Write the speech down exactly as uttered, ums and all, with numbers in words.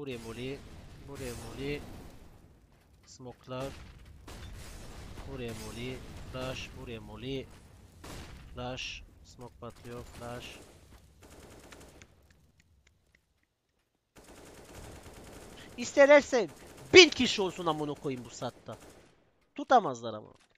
Buraya moli, buraya moli, smoklar, buraya moli, flash, buraya moli, flash, smoke patlıyor, flash. İsterlerse bin kişi olsun amına koyayım bu saatte. Tutamazlar ama.